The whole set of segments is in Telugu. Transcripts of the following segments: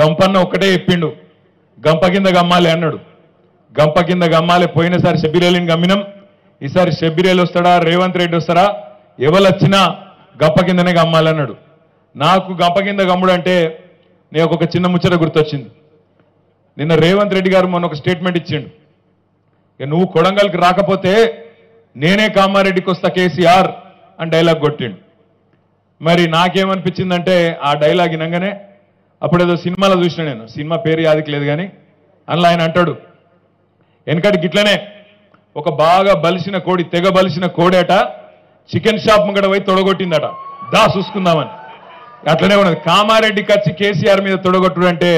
గంపన్న ఒకటే చెప్పిండు గంప కింద గమ్మాలి అన్నాడు గంప కింద గమ్మాలి పోయినసారి శబిరేలిని గమ్మినం ఈసారి శబిరేలు వస్తాడా రేవంత్ రెడ్డి వస్తారా ఎవరు వచ్చినా గంప కిందనే గమ్మాలి అన్నాడు నాకు గంప కింద గమ్ముడు అంటే నేను ఒక చిన్న ముచ్చట గుర్తొచ్చింది నిన్న రేవంత్ రెడ్డి గారు మొన్న ఒక స్టేట్మెంట్ ఇచ్చిండు నువ్వు కొడంగల్కి రాకపోతే నేనే కామారెడ్డికి వస్తా కేసీఆర్ అని డైలాగ్ కొట్టిండు మరి నాకేమనిపించిందంటే ఆ డైలాగ్ వినగానే అప్పుడేదో సినిమాలో చూసినా నేను సినిమా పేరు యాదికి లేదు కానీ అందులో ఆయన అంటాడు వెనకటి గిట్లనే ఒక బాగా బలిసిన కోడి తెగ బలిసిన కోడేట చికెన్ షాప్ ముంగడ పోయి తొడగొట్టిందట దా చూసుకుందామని అట్లనే ఉన్నది కామారెడ్డికి వచ్చి కేసీఆర్ మీద తొడగొట్టుడు అంటే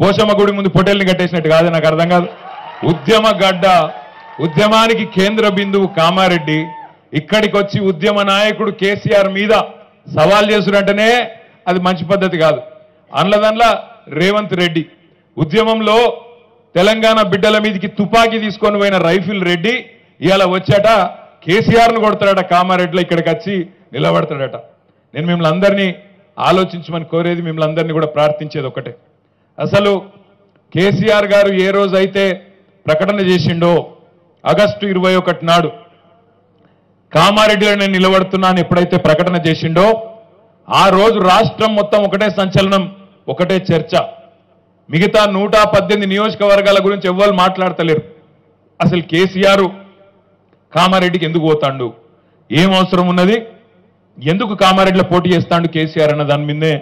పోషమ్మ గుడి ముందు పొటేల్ని కట్టేసినట్టు కాదు నాకు అర్థం కాదు ఉద్యమ గడ్డ ఉద్యమానికి కేంద్ర బిందువు కామారెడ్డి ఇక్కడికి వచ్చి ఉద్యమ నాయకుడు కేసీఆర్ మీద సవాల్ చేస్తున్నట్టనే అది మంచి పద్ధతి కాదు అందులో రేవంత్ రెడ్డి ఉద్యమంలో తెలంగాణ బిడ్డల మీదకి తుపాకీ తీసుకొని పోయిన రైఫిల్ రెడ్డి ఇవాళ వచ్చాట కేసీఆర్ను కొడతాడట కామారెడ్డిలో ఇక్కడికి వచ్చి నిలబడతాడట నేను మిమ్మల్ని అందరినీ ఆలోచించమని కోరేది మిమ్మల్ని అందరినీ కూడా ప్రార్థించేది ఒకటే అసలు కేసీఆర్ గారు ఏ రోజైతే ప్రకటన చేసిండో ఆగస్టు 21 నాడు కామారెడ్డిలో నేను నిలబడుతున్నాను ఎప్పుడైతే ప్రకటన చేసిండో ఆ రోజు రాష్ట్రం మొత్తం ఒకటే సంచలనం ఒకటే చర్చ మిగతా 118 నియోజకవర్గాల గురించి ఎవ్వరు మాట్లాడతలేరు అసలు కేసీఆర్ కామారెడ్డికి ఎందుకు పోతాడు ఏం అవసరం ఉన్నది ఎందుకు కామారెడ్డిలో పోటీ చేస్తాడు కేసీఆర్ అన్న దాని మీదే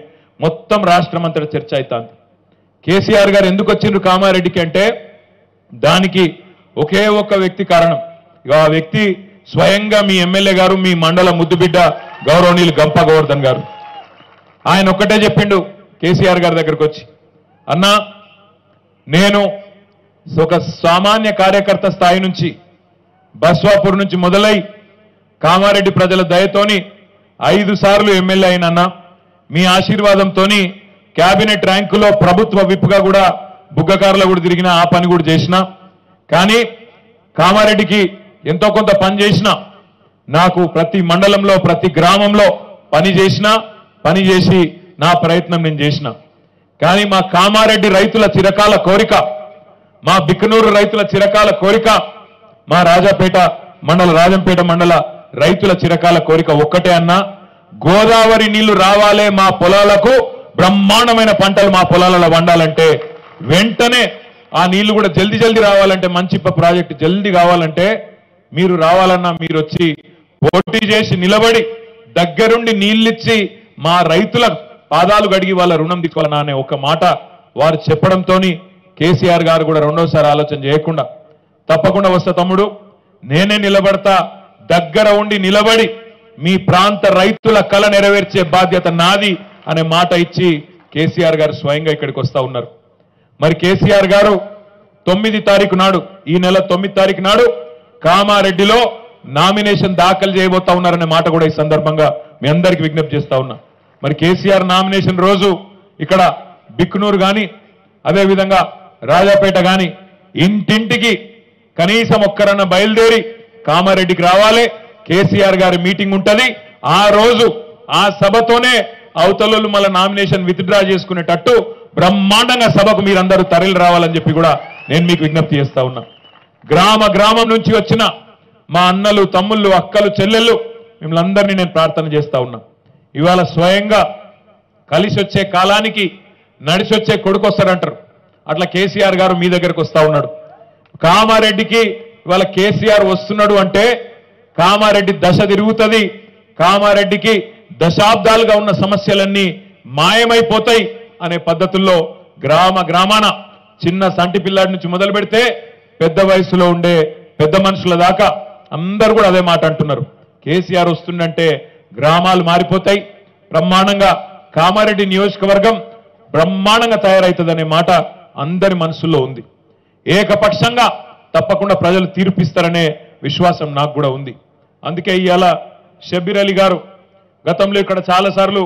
మొత్తం రాష్ట్రం అంతటా చర్చ అవుతాంది కేసీఆర్ గారు ఎందుకు వచ్చిండ్రు కామారెడ్డికి అంటే దానికి ఒకే ఒక్క వ్యక్తి కారణం ఆ వ్యక్తి స్వయంగా మీ ఎమ్మెల్యే గారు మీ మండల ముద్దుబిడ్డ గౌరవనీయులు గంప గోవర్ధన్ గారు ఆయన ఒక్కటే చెప్పిండు కేసీఆర్ గారి దగ్గరకు వచ్చి అన్నా నేను ఒక సామాన్య కార్యకర్త స్థాయి నుంచి బస్వాపూర్ నుంచి మొదలై కామారెడ్డి ప్రజల దయతోని 5 సార్లు ఎమ్మెల్యే అయినన్నా మీ ఆశీర్వాదంతోని క్యాబినెట్ ర్యాంకులో ప్రభుత్వ విప్గా కూడా బుగ్గకారులో కూడా తిరిగిన ఆ పని కూడా చేసిన కానీ కామారెడ్డికి ఎంతో కొంత పని చేసిన నాకు ప్రతి మండలంలో ప్రతి గ్రామంలో పని చేసి నా ప్రయత్నం నేను చేసిన కానీ మా కామారెడ్డి రైతుల చిరకాల కోరిక మా బిక్కనూరు రైతుల చిరకాల కోరిక మా రాజంపేట మండల రైతుల చిరకాల కోరిక ఒక్కటే అన్నా గోదావరి నీళ్లు రావాలే మా పొలాలకు బ్రహ్మాండమైన పంటలు మా పొలాలలో వండాలంటే వెంటనే ఆ నీళ్లు కూడా జల్దీ రావాలంటే మంచి ప్రాజెక్ట్ జల్దీ కావాలంటే మీరు రావాలన్నా మీరు వచ్చి పోటీ చేసి నిలబడి దగ్గరుండి నీళ్ళిచ్చి మా రైతుల పాదాలు కడిగి వాళ్ళ రుణం తీసుకోవాలన్నా అనే ఒక మాట వారు చెప్పడంతో కేసీఆర్ గారు కూడా రెండోసారి ఆలోచన చేయకుండా తప్పకుండా వస్తా తమ్ముడు నేనే నిలబడతా దగ్గర ఉండి నిలబడి మీ ప్రాంత రైతుల కళ నెరవేర్చే బాధ్యత నాది అనే మాట ఇచ్చి కేసీఆర్ గారు స్వయంగా ఇక్కడికి వస్తూ ఉన్నారు మరి కేసీఆర్ గారు 9 తారీఖు నాడు ఈ నెల 9 తారీఖు నాడు కామారెడ్డిలో నామినేషన్ దాఖలు చేయబోతా ఉన్నారనే మాట కూడా ఈ సందర్భంగా మీ అందరికీ విజ్ఞప్తి చేస్తా ఉన్నా మరి కేసీఆర్ నామినేషన్ రోజు ఇక్కడ బిక్నూరు కానీ అదేవిధంగా రాజాపేట కానీ ఇంటింటికి కనీసం ఒక్కరన్న బయలుదేరి కామారెడ్డికి రావాలి కేసీఆర్ గారి మీటింగ్ ఉంటుంది ఆ రోజు ఆ సభతోనే అవతలలు మళ్ళీ నామినేషన్ విత్డ్రా చేసుకునేటట్టు బ్రహ్మాండంగా సభకు మీరందరూ తరలి రావాలని చెప్పి కూడా నేను మీకు విజ్ఞప్తి చేస్తా ఉన్నా గ్రామం నుంచి వచ్చిన మా అన్నలు తమ్ముళ్ళు అక్కలు చెల్లెళ్ళు మిమ్మల్ని అందరినీ నేను ప్రార్థన చేస్తా ఉన్నా ఇవాళ స్వయంగా కలిసి వచ్చే కాలానికి నడిచి వచ్చే కొడుకు వస్తారంటారు అట్లా కేసీఆర్ గారు మీ దగ్గరకు వస్తా ఉన్నాడు కామారెడ్డికి ఇవాళ కేసీఆర్ వస్తున్నాడు అంటే కామారెడ్డి దశ తిరుగుతుంది కామారెడ్డికి దశాబ్దాలుగా ఉన్న సమస్యలన్నీ మాయమైపోతాయి అనే పద్ధతుల్లో గ్రామాన చిన్న సంటి పిల్లాడి నుంచి మొదలు పెడితే పెద్ద వయసులో ఉండే పెద్ద మనుషుల దాకా అందరూ కూడా అదే మాట అంటున్నారు కేసీఆర్ వస్తుందంటే గ్రామాలు మారిపోతాయి బ్రహ్మాండంగా కామారెడ్డి నియోజకవర్గం బ్రహ్మాండంగా తయారవుతుందనే మాట అందరి మనసుల్లో ఉంది ఏకపక్షంగా తప్పకుండా ప్రజలు తీర్పిస్తారనే విశ్వాసం నాకు కూడా ఉంది అందుకే ఇవాళ షబ్బీర్ అలీ గారు గతంలో ఇక్కడ చాలాసార్లు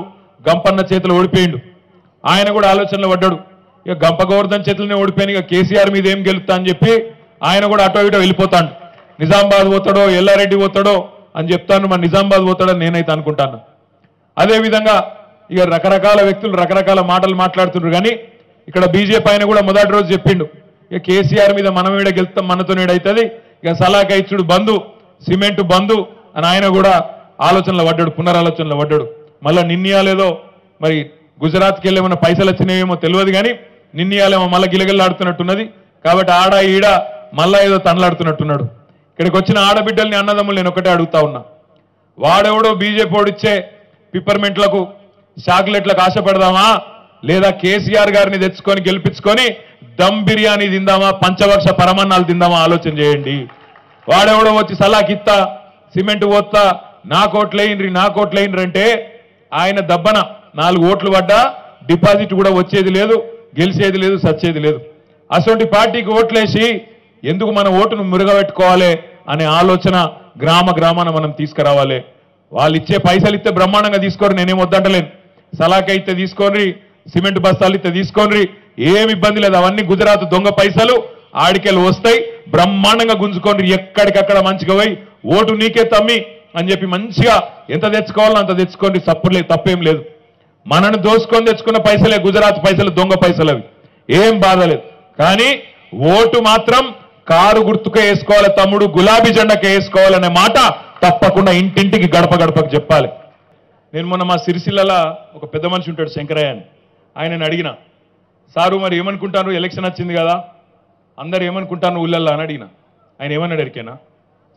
గంపన్న చేతులు ఓడిపోయిండు ఆయన కూడా ఆలోచనలో పడ్డాడు ఇక గంప గోవర్ధన్ చేతులనే ఓడిపోయాను ఇక కేసీఆర్ మీద ఏం గెలుస్తా అని చెప్పి ఆయన కూడా అటో ఇటో వెళ్ళిపోతాడు నిజామాబాద్ పోతాడో ఎల్లారెడ్డి పోతాడో అని చెప్తాను మరి నిజామాబాద్ పోతాడని నేనైతే అనుకుంటాను అదేవిధంగా ఇక రకరకాల వ్యక్తులు రకరకాల మాటలు మాట్లాడుతున్నారు కానీ ఇక్కడ బీజేపీ ఆయన కూడా మొదటి రోజు చెప్పిండు ఇక కేసీఆర్ మీద మనం ఏడ గెలుస్తాం మనతోనే ఏడైతది ఇక సలాక ఇచ్చుడు బందు సిమెంట్ బందు అని ఆయన కూడా ఆలోచనల వడ్డడు పునరాలోచనల వడ్డడు మళ్ళా నిన్నియాలేదో మరి గుజరాత్ కెళ్ళేమన్న పైసలు వచ్చినేమో తెలియదు కానీ నిన్నియాలేమో మళ్ళా గిలగిలలాడుతున్నట్టున్నది కాబట్టి ఆడ ఈడ మళ్ళా ఏదో తన్నలాడుతున్నట్టున్నాడు ఇక్కడికి వచ్చిన ఆడబిడ్డల్ని అన్నదమ్ముల్ని నేను ఒకటే అడుగుతా ఉన్నా వాడెవడో బీజేపీ ఓడిచ్చే పిప్పర్మెంట్లకు చాక్లెట్లకు ఆశపడదామా లేదా కేసీఆర్ గారిని తెచ్చుకొని గెలిపించుకొని దమ్ బిర్యానీ తిందామా పంచవర్ష పరమాన్నాలు తిందామా ఆలోచన చేయండి వాడెవడో వచ్చి సలాకిత్తా సిమెంట్ పోత్తా నా కోట్లైనరు అంటే ఆయన దబ్బన 4 ఓట్లు పడ్డా డిపాజిట్ కూడా వచ్చేది లేదు గెలిచేది లేదు సచ్చేది లేదు అసొంటి పార్టీకి ఓట్లేసి ఎందుకు మన ఓటును మురుగబెట్టుకోవాలి అనే ఆలోచన గ్రామాన మనం తీసుకురావాలి వాళ్ళు ఇచ్చే పైసలు ఇస్తే బ్రహ్మాండంగా తీసుకోరు నేనేం వద్దంటలేను సలాకా ఇస్తే తీసుకోండి సిమెంట్ బస్తాలు ఇస్తే తీసుకోండి ఏమి ఇబ్బంది లేదు అవన్నీ గుజరాత్ దొంగ పైసలు ఆడికెళ్ళి వస్తాయి బ్రహ్మాండంగా గుంజుకోండి ఎక్కడికక్కడ మంచిగా పోయి ఓటు నీకే తమ్మి అని చెప్పి మంచిగా ఎంత తెచ్చుకోవాలో అంత తెచ్చుకోండి తప్పులేదు తప్పేం లేదు మనను దోసుకొని తెచ్చుకున్న పైసలే గుజరాత్ పైసలు దొంగ పైసలు అవి ఏం బాధలేదు కానీ ఓటు మాత్రం కారు గుర్తుకే వేసుకోవాలి తమ్ముడు గులాబీ జెండాకే వేసుకోవాలనే మాట తప్పకుండా ఇంటింటికి గడప గడపకు చెప్పాలి నేను మొన్న మా సిరిసిల్లలా ఒక పెద్ద మనిషి ఉంటాడు శంకరయ్య అని ఆయనని అడిగినా సారు మరి ఏమనుకుంటాను ఎలక్షన్ వచ్చింది కదా అందరు ఏమనుకుంటాను ఊళ్ళల్లో అని అడిగినా ఆయన ఏమన్నాడు ఎరికేనా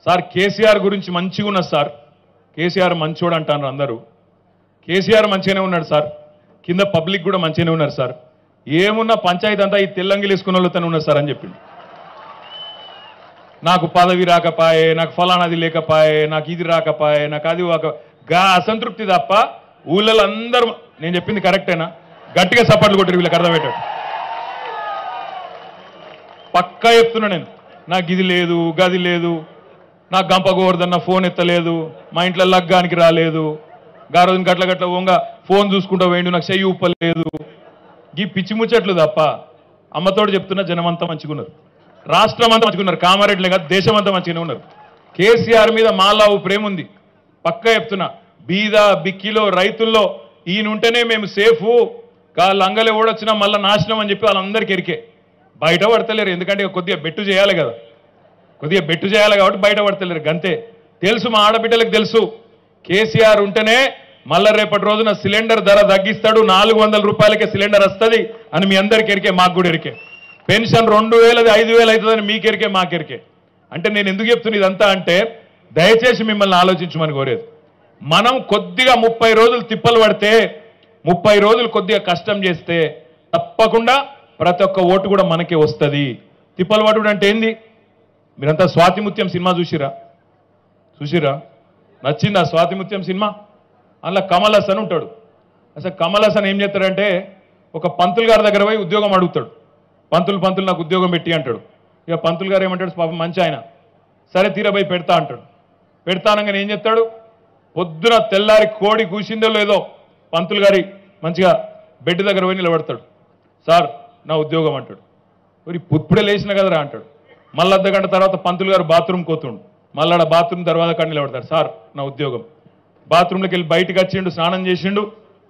సార్ కేసీఆర్ గురించి మంచిగా ఉన్నారు సార్ కేసీఆర్ మంచోడు అంటారు అందరూ కేసీఆర్ మంచిగానే ఉన్నాడు సార్ కింద పబ్లిక్ కూడా మంచిగానే ఉన్నారు సార్ ఏమున్నా పంచాయతీ అంతా ఈ తెల్లంగిలు వేసుకున్న వాళ్ళతోనే ఉన్నారు సార్ అని చెప్పింది నాకు పదవి రాకపాయే నాకు ఫలానాది లేకపాయే నాకు ఇది రాకపాయే నాకు అది గా అసంతృప్తి తప్ప ఊళ్ళలో అందరూ నేను చెప్పింది కరెక్టేనా గట్టిగా సపోర్ట్లు కొట్టారు వీళ్ళకి అర్థమయ్యేటట్టు పక్కా చెప్తున్నా నేను నాకు ఇది లేదు గది లేదు నాకు గంపగోరదన్న ఫోన్ ఎత్తలేదు మా ఇంట్లో లగ్గానికి రాలేదు గా రోజున గట్ల గట్ల వంగ ఫోన్ చూసుకుంటూ వేయండు నాకు చెయ్యి ఊపలేదు ఈ పిచ్చిముచ్చట్లు తప్ప అమ్మతోడు చెప్తున్నా జనమంతా మంచిగున్నారు రాష్ట్రం అంతా మంచుకున్నారు కామారెడ్డిలే కాదు దేశం అంతా మంచిగానే ఉన్నారు కేసీఆర్ మీద మాలావు ప్రేమ ఉంది పక్కా చెప్తున్నా బీద బిక్కిలో రైతుల్లో ఈయన ఉంటేనే మేము సేఫ్ కాళ్ళు అంగలే ఓడొచ్చినా మళ్ళీ నాశనం అని చెప్పి వాళ్ళందరికీ ఎరికే బయట పడతలేరు ఎందుకంటే కొద్దిగా బెట్టు చేయాలి కదా కొద్దిగా బెట్టు చేయాలి కాబట్టి బయట పడతలేరు అంతే తెలుసు మా ఆడబిడ్డలకు తెలుసు కేసీఆర్ ఉంటేనే మళ్ళీ రేపటి రోజున సిలిండర్ ధర తగ్గిస్తాడు 400 రూపాయలకే సిలిండర్ వస్తుంది అని మీ అందరికీ ఎరికే మాకు కూడా ఎరికే పెన్షన్ 2000 5000 అవుతుందని మీకెరికే మాకెరికే అంటే నేను ఎందుకు చెప్తున్నా ఇదంతా అంటే దయచేసి మిమ్మల్ని ఆలోచించమని కోరేది మనం కొద్దిగా 30 రోజులు తిప్పలు పడితే 30 రోజులు కొద్దిగా కష్టం చేస్తే తప్పకుండా ప్రతి ఒక్క ఓటు కూడా మనకే వస్తుంది తిప్పలు పడుడు అంటే ఏంది మీరంతా స్వాతిముత్యం సినిమా చూసిరా నచ్చింది ఆ స్వాతిముత్యం సినిమా అందులో కమల్ హాసన్ ఉంటాడు అసలు కమల్ హాసన్ ఏం చేస్తాడంటే ఒక పంతులు గారి దగ్గర పోయి ఉద్యోగం అడుగుతాడు పంతులు నాకు ఉద్యోగం పెట్టి అంటాడు ఇక పంతులు గారు ఏమంటాడు పాపం మంచి ఆయన సరే తీరబోయి పెడతా అంటాడు పెడతానంగానే ఏం చెప్తాడు పొద్దున తెల్లారి కోడి కూసిందో లేదో పంతులు గారి మంచిగా బెడ్ దగ్గర పోయి నిలబడతాడు సార్ నా ఉద్యోగం అంటాడు మరి ఇప్పుడే లేచిన కదరా అంటాడు మళ్ళీ అర్ధగంట తర్వాత పంతులు గారు బాత్రూమ్కి పోతుండు మళ్ళీ బాత్రూమ్ తర్వాత కాడ నిలబడతాడు సార్ నా ఉద్యోగం బాత్రూంలోకి వెళ్ళి బయటకు వచ్చిండు స్నానం చేసిండు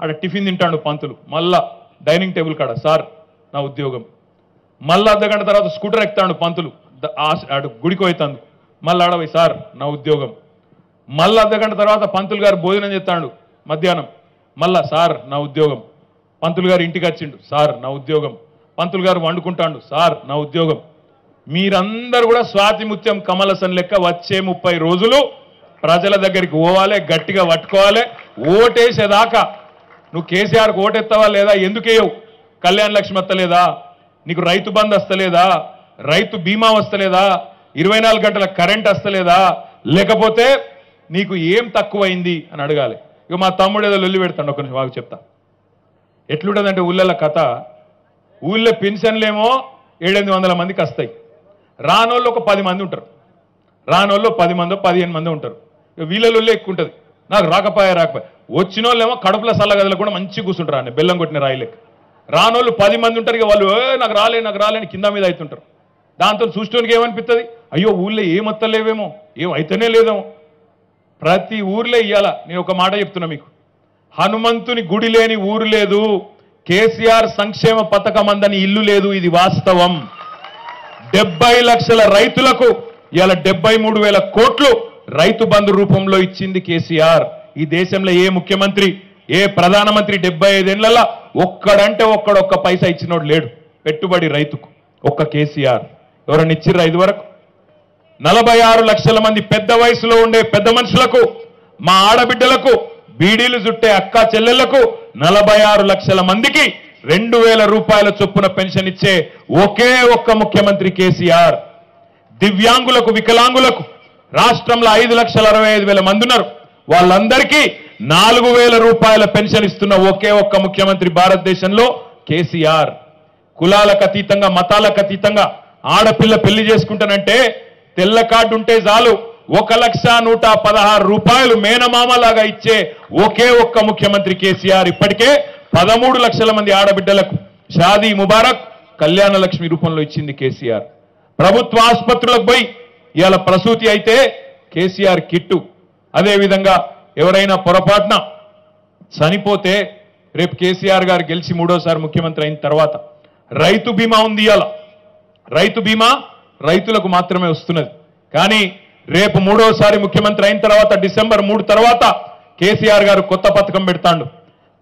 ఆడ టిఫిన్ తింటాడు పంతులు మళ్ళీ డైనింగ్ టేబుల్ కాడ సార్ నా ఉద్యోగం మళ్ళీ అర్ధగంట తర్వాత స్కూటర్ ఎక్కుతాడు పంతులు ఆడు గుడికి పోతాడు మళ్ళీ ఆడబోయి సార్ నా ఉద్యోగం మళ్ళీ అర్ధగంట తర్వాత పంతులు గారు భోజనం చేస్తాడు మధ్యాహ్నం మళ్ళా సార్ నా ఉద్యోగం పంతులు గారు ఇంటికి వచ్చిండు సార్ నా ఉద్యోగం పంతులు గారు వండుకుంటాడు సార్ నా ఉద్యోగం మీరందరూ కూడా స్వాతిముత్యం కమల్ హాసన్ లెక్క వచ్చే 30 రోజులు ప్రజల దగ్గరికి పోవాలి గట్టిగా పట్టుకోవాలి ఓటేసేదాకా నువ్వు కేసీఆర్కి ఓటెత్తావా లేదా ఎందుకేయవు కళ్యాణ లక్ష్మి ఎత్తలేదా నీకు రైతు బంధు వస్తలేదా రైతు బీమా వస్తలేదా 24 గంటల కరెంట్ వస్తలేదా లేకపోతే నీకు ఏం తక్కువైంది అని అడగాలి ఇక మా తమ్ముడు ఏదో లొల్లి పెడతాడు ఒక నిమిషం బాగా చెప్తా ఎట్లుంటుందంటే ఊళ్ళలో కథ ఊళ్ళో పెన్షన్లేమో 700-800 మందికి వస్తాయి రానోళ్ళు ఒక 10 మంది ఉంటారు రానోళ్ళు 10 మందో 15 మందో ఉంటారు ఇక వీళ్ళ లొల్లి ఎక్కువ ఉంటుంది నాకు రాకపోయా వచ్చిన వాళ్ళేమో కడుపుల సల్లగదులు కూడా మంచి కూర్చుంటారు అని బెల్లం కొట్టిన రాయిలెక్క రానోళ్ళు 10 మంది ఉంటారు ఇక వాళ్ళు నాకు రాలేని కింద మీద అవుతుంటారు దాంతో చూసేవానికి ఏమనిపిస్తుంది అయ్యో ఊళ్ళో ఏమత్తలేవేమో ఏమైతేనే లేదేమో ప్రతి ఊర్లో ఇవ్వాలా నేను ఒక మాట చెప్తున్నా మీకు హనుమంతుని గుడి లేని ఊరు లేదు కేసీఆర్ సంక్షేమ పథకం అందని ఇల్లు లేదు, ఇది వాస్తవం. 70 లక్షల రైతులకు ఇయాల 73000 కోట్లు రైతు బంధు రూపంలో ఇచ్చింది కేసీఆర్. ఈ దేశంలో ఏ ముఖ్యమంత్రి ఏ ప్రధానమంత్రి 75 ఏళ్లలో ఒక్కడంటే ఒక్కడొక్క పైసా ఇచ్చినోడు లేడు పెట్టుబడి రైతుకు. ఒక్క కేసీఆర్ ఎవరని ఇచ్చిరా ఇది వరకు? 46 లక్షల మంది పెద్ద వయసులో ఉండే పెద్ద మనుషులకు, మా ఆడబిడ్డలకు, బీడీలు చుట్టే అక్క చెల్లెళ్లకు 46 లక్షల మందికి 2000 రూపాయల చొప్పున పెన్షన్ ఇచ్చే ఒకే ఒక్క ముఖ్యమంత్రి కేసీఆర్. దివ్యాంగులకు వికలాంగులకు రాష్ట్రంలో 5,65,000 మంది ఉన్నారు, వాళ్ళందరికీ 4,000 రూపాయల పెన్షన్ ఇస్తున్న ఒకే ఒక్క ముఖ్యమంత్రి భారతదేశంలో కేసీఆర్. కులాలకు అతీతంగా మతాలకు అతీతంగా ఆడపిల్ల పెళ్లి చేసుకుంటానంటే తెల్ల కార్డు ఉంటే చాలు 1,116 రూపాయలు మేనమామలాగా ఇచ్చే ఒకే ఒక్క ముఖ్యమంత్రి కేసీఆర్. ఇప్పటికే 13 లక్షల మంది ఆడబిడ్డలకు షాదీ ముబారక్ కళ్యాణ లక్ష్మి రూపంలో ఇచ్చింది కేసీఆర్. ప్రభుత్వ ఆసుపత్రులకు పోయి ఇవాళ ప్రసూతి అయితే కేసీఆర్ కిట్టు, అదేవిధంగా ఎవరైనా పొరపాటున చనిపోతే రేపు కేసీఆర్ గారు గెలిచి మూడోసారి ముఖ్యమంత్రి అయిన తర్వాత రైతు బీమా ఉంది. ఇవాళ రైతు బీమా రైతులకు మాత్రమే వస్తున్నది, కానీ రేపు మూడోసారి ముఖ్యమంత్రి అయిన తర్వాత డిసెంబర్ 3 తర్వాత కేసీఆర్ గారు కొత్త పథకం పెడతాడు.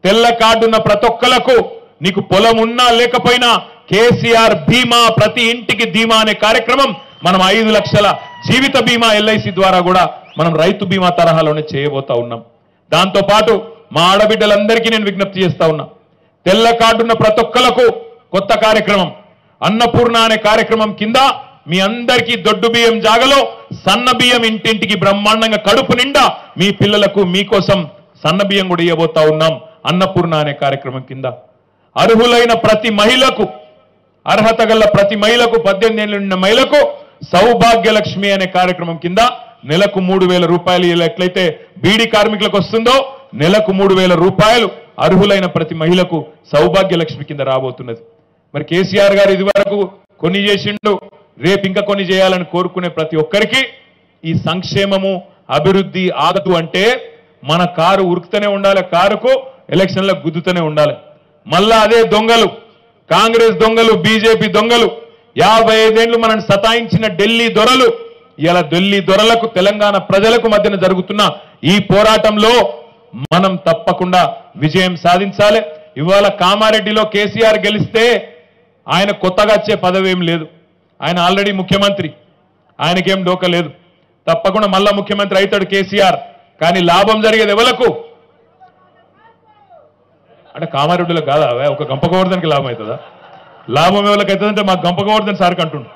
తెల్ల కార్డు ఉన్న ప్రతి ఒక్కలకు, నీకు పొలం ఉన్నా లేకపోయినా కేసీఆర్ బీమా, ప్రతి ఇంటికి ధీమా అనే కార్యక్రమం మనం 5 లక్షల జీవిత బీమా ఎల్ఐసి ద్వారా కూడా మనం రైతు బీమా తరహాలోనే చేయబోతా ఉన్నాం. దాంతోపాటు మా ఆడబిడ్డలందరికీ నేను విజ్ఞప్తి చేస్తా ఉన్నా, తెల్ల కార్డున్న ప్రతి ఒక్కలకు కొత్త కార్యక్రమం అన్నపూర్ణ అనే కార్యక్రమం కింద మీ అందరికీ దొడ్డు బియ్యం జాగలో సన్న బియ్యం ఇంటింటికి బ్రహ్మాండంగా కడుపు నిండా మీ పిల్లలకు మీకోసం సన్న బియ్యం కూడా ఇవ్వబోతా ఉన్నాం అన్నపూర్ణ అనే కార్యక్రమం కింద. అర్హులైన ప్రతి మహిళకు, అర్హత గల ప్రతి మహిళకు, 18 ఏళ్ళు నిండిన మహిళకు సౌభాగ్యలక్ష్మి అనే కార్యక్రమం కింద నెలకు 3000 రూపాయలు ఎట్లయితే బీడీ కార్మికులకు వస్తుందో నెలకు 3000 రూపాయలు అర్హులైన ప్రతి మహిళకు సౌభాగ్యలక్ష్మి కింద రాబోతున్నది. మరి కేసీఆర్ గారు ఇదివరకు కొన్ని చేసిండు, రేపు ఇంకా కొన్ని చేయాలని కోరుకునే ప్రతి ఒక్కరికి ఈ సంక్షేమము అభివృద్ధి ఆగదు. అంటే మన కారు ఉరుకుతూనే ఉండాలి, కారుకు ఎలక్షన్లకు గుద్దుతూనే ఉండాలి. మళ్ళా అదే దొంగలు, కాంగ్రెస్ దొంగలు, బీజేపీ దొంగలు 55 ఏళ్లు మనల్ని సతాయించిన ఢిల్లీ దొరలు ఇలా ఢిల్లీ దొరలకు తెలంగాణ ప్రజలకు మధ్యన జరుగుతున్న ఈ పోరాటంలో మనం తప్పకుండా విజయం సాధించాలి. ఇవాళ కామారెడ్డిలో కేసీఆర్ గెలిస్తే ఆయన కొత్తగా వచ్చే పదవి ఏం లేదు, ఆయన ఆల్రెడీ ముఖ్యమంత్రి, ఆయనకేం డోక లేదు. తప్పకుండా మళ్ళా ముఖ్యమంత్రి అవుతాడు కేసీఆర్, కానీ లాభం జరిగేది ఎవలకు అంటే కామారెడ్డిలో కాదా? ఒక గంపగోవర్ధన్కి లాభం అవుతుందా? లాభం ఎవరికి అవుతుందంటే మాకు గంపగోవర్ధన్ సార్ కంటుండు.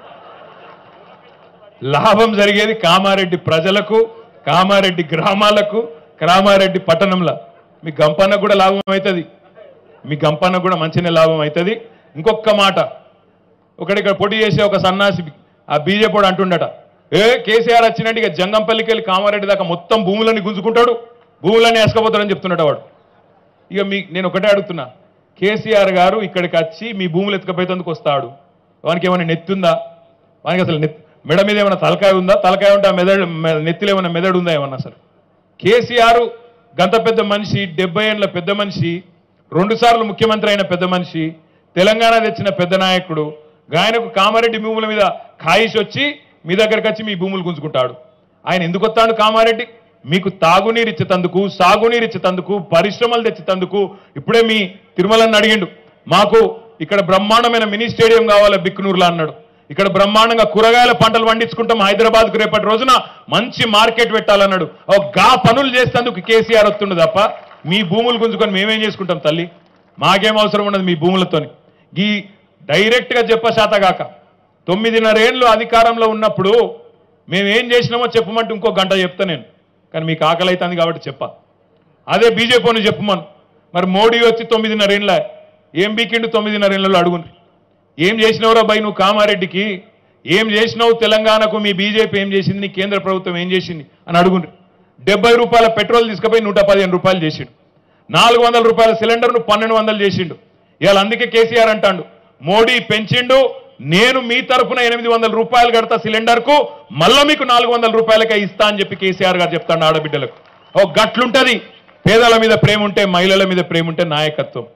లాభం జరిగేది కామారెడ్డి ప్రజలకు, కామారెడ్డి గ్రామాలకు, కామారెడ్డి పట్టణంలో. మీ గంపన్నకు కూడా లాభం అవుతుంది, మీ గంపన్నకు కూడా మంచినే లాభం అవుతుంది. ఇంకొక మాట, ఒకటి ఇక్కడ పోటీ చేసే ఒక సన్నాసి ఆ బీజేపీ అంటుండట, ఏ కేసీఆర్ వచ్చినట్టు ఇక జంగంపల్లికి వెళ్ళి కామారెడ్డి దాకా మొత్తం భూములని గుంజుకుంటాడు, భూములని వేసుకపోతాడని చెప్తున్నాడు వాడు. ఇక నేను ఒకటే అడుగుతున్నా, కేసీఆర్ గారు ఇక్కడికి వచ్చి మీ భూములు ఎత్తుకపోయేందుకు వస్తాడు, వానికి ఏమైనా నెత్తుందా? వానికి అసలు మెడ మీద ఏమైనా తలకాయ ఉందా? తలకాయ ఉంటే మెదడు, నెత్తిలో ఏమైనా మెదడు ఉందా ఏమన్నా? అసలు కేసీఆర్ గంత పెద్ద మనిషి, 70 ఏళ్ళ పెద్ద మనిషి, 2 సార్లు ముఖ్యమంత్రి అయిన పెద్ద మనిషి, తెలంగాణ తెచ్చిన పెద్ద నాయకుడు, ఆయనకు కామారెడ్డి భూముల మీద ఖాయిష్ వచ్చి మీ దగ్గరకు వచ్చి మీ భూములు గుంజుకుంటాడు. ఆయన ఎందుకు వస్తాడు కామారెడ్డి? మీకు తాగునీరు ఇచ్చేతందుకు, సాగునీరు ఇచ్చేతందుకు, పరిశ్రమలు తెచ్చేతందుకు. ఇప్పుడే మీ తిరుమలని అడిగిండు, మాకు ఇక్కడ బ్రహ్మాండమైన మినీ స్టేడియం కావాలి బిక్కునూరులో అన్నాడు. ఇక్కడ బ్రహ్మాండంగా కూరగాయల పంటలు పండించుకుంటాం, హైదరాబాద్కు రేపటి రోజున మంచి మార్కెట్ పెట్టాలన్నాడు. గా పనులు చేసేందుకు కేసీఆర్ వస్తుండు తప్ప మీ భూములు గుంజుకొని మేమేం చేసుకుంటాం తల్లి, మాకేం అవసరం ఉండదు మీ భూములతోని. ఈ డైరెక్ట్గా చెప్పశాతగాక 9.5 ఏళ్ళు అధికారంలో ఉన్నప్పుడు మేమేం చేసినామో చెప్పమంటే ఇంకో గంట చెప్తా నేను, కానీ మీకు ఆకలి అవుతుంది కాబట్టి చెప్పా. అదే బీజేపీని చెప్పమను, మరి మోడీ వచ్చి 9.5 ఏళ్ళ ఏం బీకిండు? 9.5 ఏళ్ళలో అడుగుని ఏం చేసినావురా బై నువ్వు కామారెడ్డికి, ఏం చేసినావు తెలంగాణకు, మీ బీజేపీ ఏం చేసింది, నీ కేంద్ర ప్రభుత్వం ఏం చేసింది అని అడుగుని. 70 రూపాయల పెట్రోల్ తీసుకుపోయి 115 రూపాయలు చేసిండు, 400 రూపాయల సిలిండర్ను 1200 చేసిండు. ఇవాళ అందుకే కేసీఆర్ అంటాడు మోడీ పెంచిండు, నేను మీ తరఫున 800 రూపాయలు కడతా సిలిండర్కు, మళ్ళీ మీకు 400 రూపాయలకే ఇస్తా అని చెప్పి కేసీఆర్ గారు చెప్తాడు ఆడబిడ్డలకు. ఓ గట్లుంటుంది పేదల మీద ప్రేమ ఉంటే, మహిళల మీద ప్రేమ ఉంటే, నాయకత్వం.